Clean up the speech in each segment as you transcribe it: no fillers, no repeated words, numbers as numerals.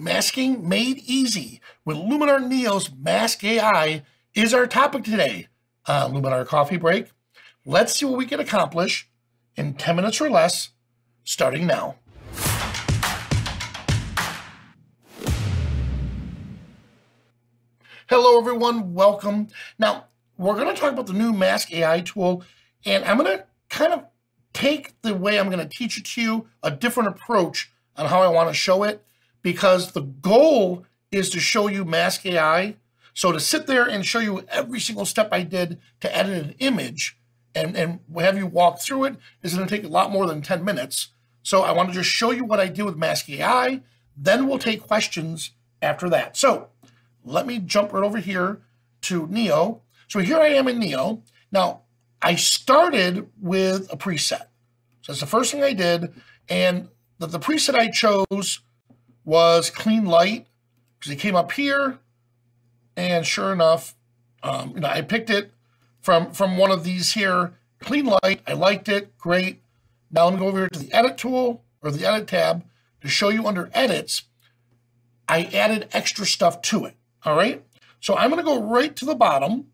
Masking made easy with Luminar Neo's Mask AI is our topic today on Luminar Coffee Break. Let's see what we can accomplish in 10 minutes or less, starting now. Hello everyone, welcome. Now, we're gonna talk about the new Mask AI tool, and I'm gonna kind of take the way I'm gonna teach it to you, a different approach on how I wanna show it, because the goal is to show you Mask AI. So to sit there and show you every single step I did to edit an image and have you walk through it is going to take a lot more than 10 minutes. So I want to just show you what I do with Mask AI. Then we'll take questions after that. So let me jump right over here to Neo. So here I am in Neo. Now, I started with a preset. So that's the first thing I did. And the preset I chose was Clean Light, because it came up here, and sure enough, I picked it from one of these here. Clean Light, I liked it, great. Now I'm going to go over here to the edit tool, or the edit tab, to show you under edits, I added extra stuff to it, all right? So I'm going to go right to the bottom,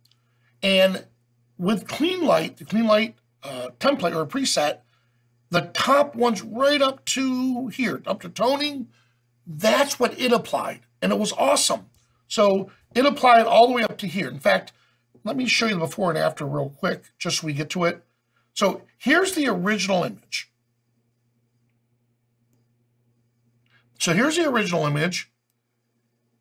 and with Clean Light, the Clean Light template or preset, the top one's right up to here, up to toning. That's what it applied, and it was awesome. So it applied all the way up to here. In fact, let me show you the before and after real quick, just so we get to it. So here's the original image. So here's the original image.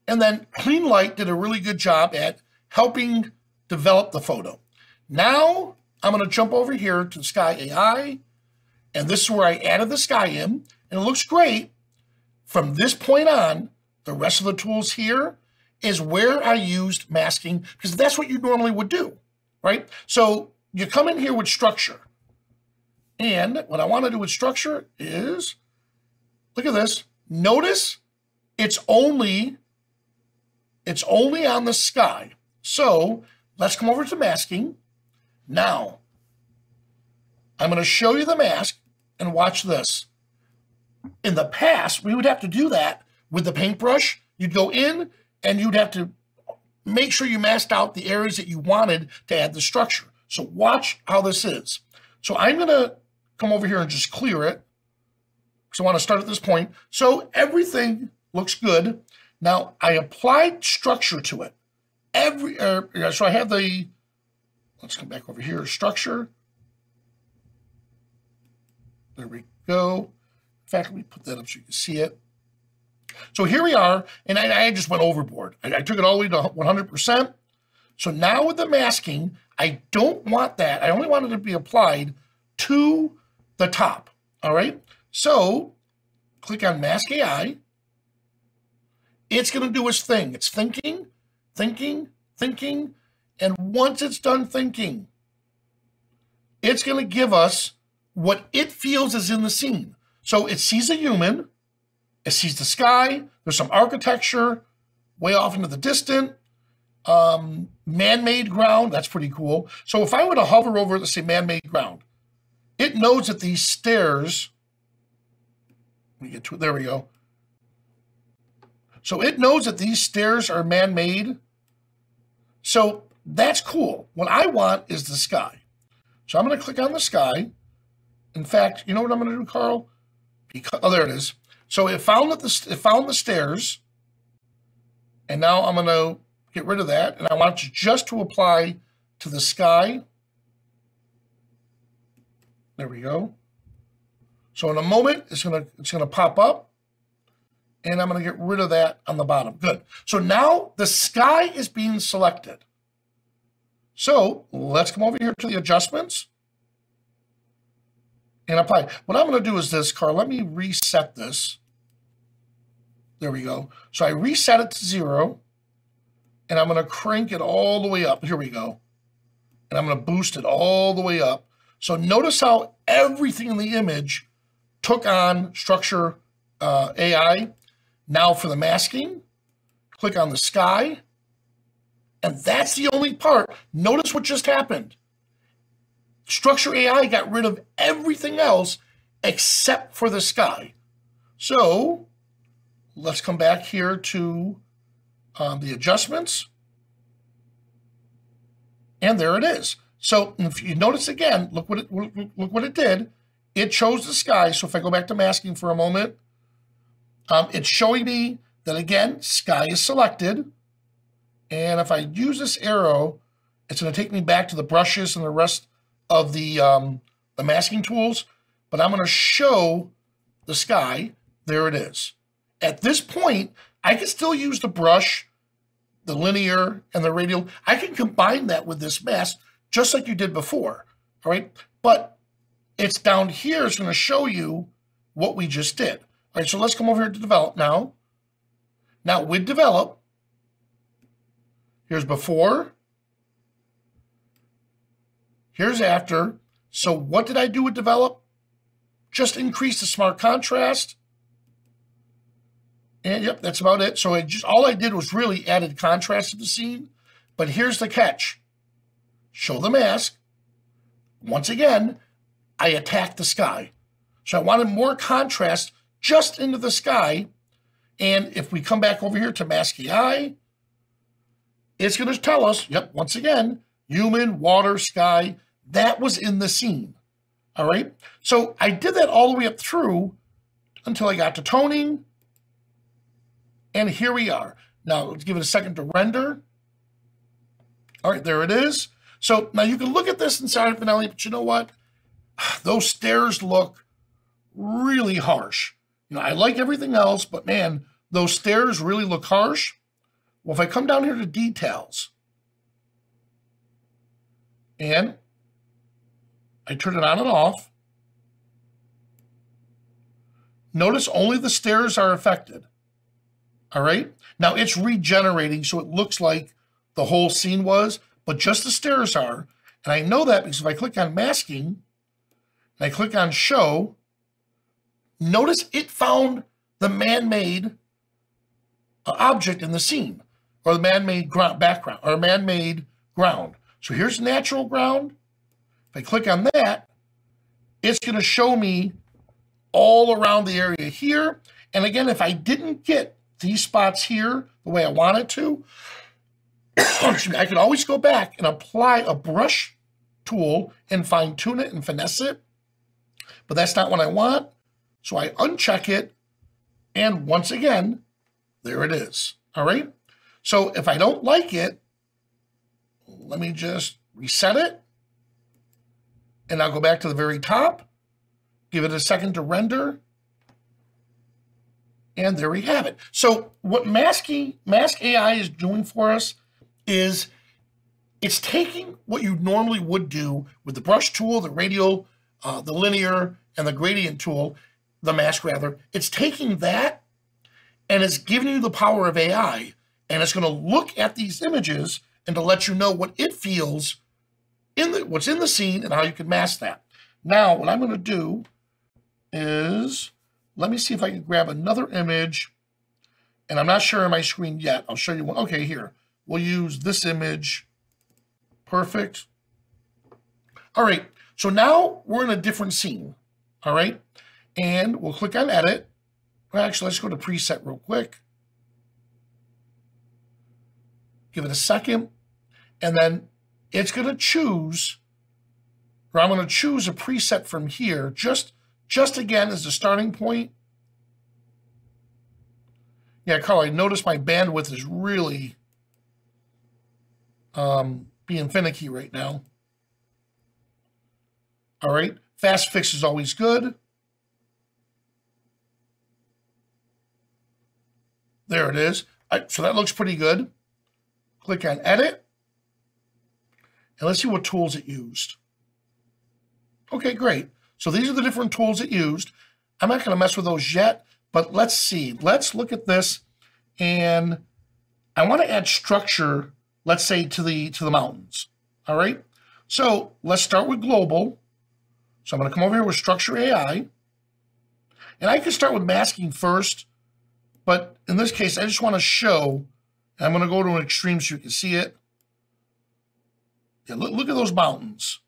And then Clean Light did a really good job at helping develop the photo. Now I'm going to jump over here to Sky AI, and this is where I added the sky in, and it looks great. From this point on, the rest of the tools here is where I used masking, because that's what you normally would do, right? So you come in here with structure. And what I want to do with structure is, look at this. Notice it's only on the sky. So let's come over to masking. Now, I'm going to show you the mask and watch this. In the past, we would have to do that with the paintbrush. You'd go in and you'd have to make sure you masked out the areas that you wanted to add the structure. So watch how this is. So I'm going to come over here and just clear it, because I want to start at this point. So everything looks good. Now, I applied structure to it. So I have the, let's come back over here, structure. There we go. In fact, let me put that up so you can see it. So here we are, and I just went overboard. I took it all the way to 100%. So now with the masking, I don't want that. I only want it to be applied to the top, all right? So click on Mask AI. It's going to do its thing. It's thinking, thinking, thinking, and once it's done thinking, it's going to give us what it feels is in the scene. So it sees a human, it sees the sky, there's some architecture way off into the distant, man-made ground, that's pretty cool. So if I were to hover over, let's say man-made ground, it knows that these stairs, let me get to it, there we go. So it knows that these stairs are man-made. So that's cool. What I want is the sky. So I'm gonna click on the sky. In fact, you know what I'm gonna do, Carl? Oh, there it is. So it found the stairs, and now I'm going to get rid of that, and I want you just to apply to the sky. There we go. So in a moment, it's gonna pop up, and I'm going to get rid of that on the bottom. Good. So now the sky is being selected. So let's come over here to the adjustments. And apply. What I'm going to do is this, Carl, let me reset this. There we go. So I reset it to 0, and I'm going to crank it all the way up. Here we go. And I'm going to boost it all the way up. So notice how everything in the image took on Structure AI. Now for the masking, click on the sky, and that's the only part. Notice what just happened. Structure AI got rid of everything else except for the sky. So Let's come back here to the adjustments. And there it is. So if you notice again, look what it did. It chose the sky. So if I go back to masking for a moment, it's showing me that again, sky is selected. And if I use this arrow, it's going to take me back to the brushes and the rest of the masking tools. But I'm going to show the sky. There it is. At this point, I can still use the brush, the linear, and the radial. I can combine that with this mask just like you did before, all right? But it's down here. It's going to show you what we just did. All right, so let's come over here to develop now. Now with develop, here's before, here's after. So what did I do with develop? Just increase the smart contrast. And yep, that's about it. So it just, all I did was really added contrast to the scene. But here's the catch. Show the mask. Once again, I attacked the sky. So I wanted more contrast just into the sky. And if we come back over here to Mask AI, it's going to tell us, yep, once again, human, water, sky, that was in the scene. All right. So I did that all the way up through until I got to toning. And here we are. Now let's give it a second to render. All right, there it is. So now you can look at this inside of Finale, but you know what? Those stairs look really harsh. You know, I like everything else, but man, those stairs really look harsh. Well, if I come down here to details and I turn it on and off, notice only the stairs are affected. All right. Now it's regenerating, so it looks like the whole scene was, but just the stairs are. And I know that because if I click on masking and I click on show, notice it found the man-made object in the scene, or the man-made background, or man-made ground. So here's natural ground. If I click on that, it's going to show me all around the area here. And again, if I didn't get these spots here the way I want it to, I can always go back and apply a brush tool and fine tune it and finesse it, but that's not what I want. So I uncheck it. And once again, there it is. All right. So if I don't like it, let me just reset it. And I'll go back to the very top, give it a second to render. And there we have it. So what Mask AI is doing for us is it's taking what you normally would do with the brush tool, the radial, the linear, and the gradient tool, the mask rather. It's taking that and it's giving you the power of AI. And it's going to look at these images and to let you know what it feels, what's in the scene, and how you can mask that. Now, what I'm going to do is... let me see if I can grab another image, and I'm not sharing my screen yet. I'll show you one. Okay, here. We'll use this image. Perfect. All right. So now we're in a different scene. All right. And we'll click on edit. Actually, let's go to preset real quick. Give it a second. And then it's going to choose, or I'm going to choose a preset from here. Just again as the starting point. Yeah, Carl, I noticed my bandwidth is really being finicky right now. All right, fast fix is always good. There it is. So that looks pretty good. Click on edit. And let's see what tools it used. Okay, great. So these are the different tools it used. I'm not going to mess with those yet, but let's see. Let's look at this, and I want to add structure, let's say, to the mountains. All right? So let's start with global. So I'm going to come over here with Structure AI, and I can start with masking first, but in this case, I just want to show, and I'm going to go to an extreme so you can see it. Yeah, look at those mountains.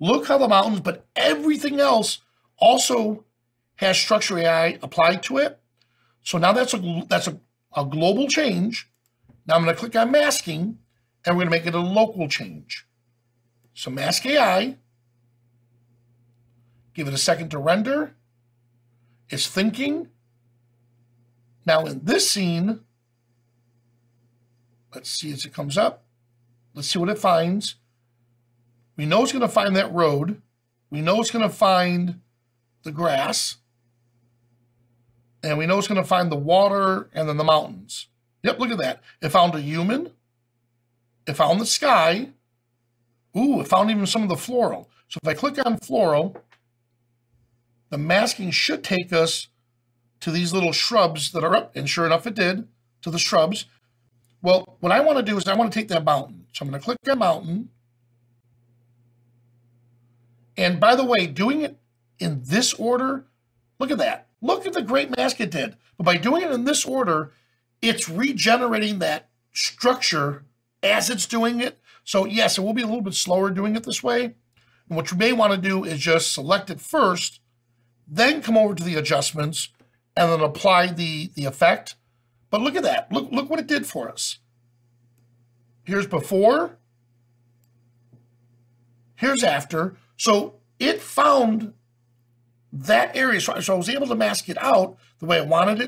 Look how the mountains, but everything else also has Structure AI applied to it. So now that's a global change. Now I'm going to click on masking, and we're going to make it a local change. So Mask AI, give it a second to render. It's thinking. Now in this scene, let's see as it comes up. Let's see what it finds. We know it's going to find that road. We know it's going to find the grass. And we know it's going to find the water and then the mountains. Yep, look at that. It found a human. It found the sky. Ooh, it found even some of the floral. So if I click on floral, the masking should take us to these little shrubs that are up. And sure enough, it did, to the shrubs. Well, what I want to do is I want to take that mountain. So I'm going to click on mountain. And by the way, doing it in this order, look at that. Look at the great mask it did. But by doing it in this order, it's regenerating that structure as it's doing it. So yes, it will be a little bit slower doing it this way. And what you may want to do is just select it first, then come over to the adjustments, and then apply the effect. But look at that. Look what it did for us. Here's before. Here's after. So it found that area. So I was able to mask it out the way I wanted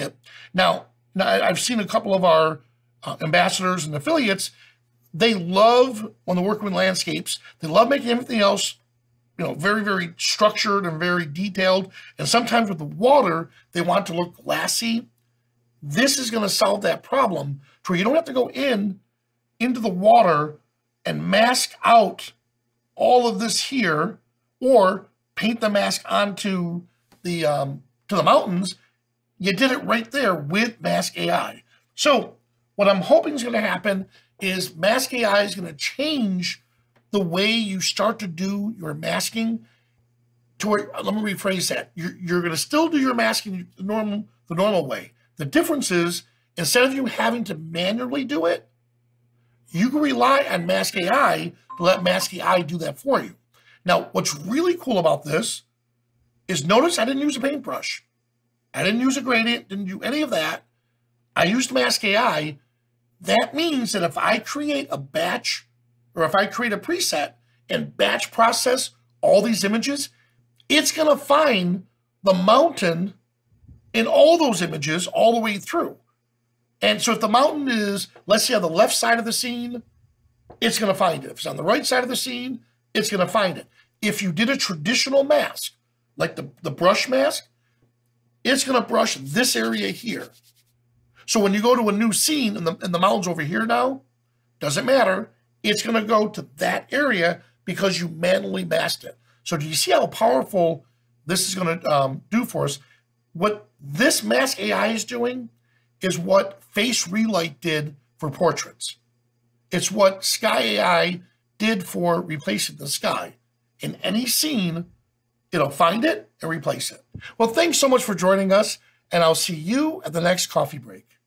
it. Now I've seen a couple of our ambassadors and affiliates. They love, when they're working with landscapes, they love making everything else, you know, very, very structured and very detailed. And sometimes with the water, they want to look glassy. This is going to solve that problem, where you don't have to go into the water and mask out all of this here, or paint the mask onto the to the mountains. You did it right there with Mask AI. So what I'm hoping is going to happen is Mask AI is going to change the way you start to do your masking. Let me rephrase that. You're going to still do your masking the normal way. The difference is, instead of you having to manually do it, you can rely on Mask AI to let Mask AI do that for you. Now, what's really cool about this is, notice I didn't use a paintbrush. I didn't use a gradient, didn't do any of that. I used Mask AI. That means that if I create a batch, or if I create a preset and batch process all these images, it's going to find the mountain in all those images all the way through. And so if the mountain is, let's say, on the left side of the scene, it's going to find it. If it's on the right side of the scene, it's going to find it. If you did a traditional mask, like the brush mask, it's going to brush this area here. So when you go to a new scene, and the mountain's over here now, doesn't matter. It's going to go to that area because you manually masked it. So do you see how powerful this is going to do for us? What this Mask AI is doing is what Face Relight did for portraits. It's what Sky AI did for replacing the sky. In any scene, it'll find it and replace it. Well, thanks so much for joining us, and I'll see you at the next coffee break.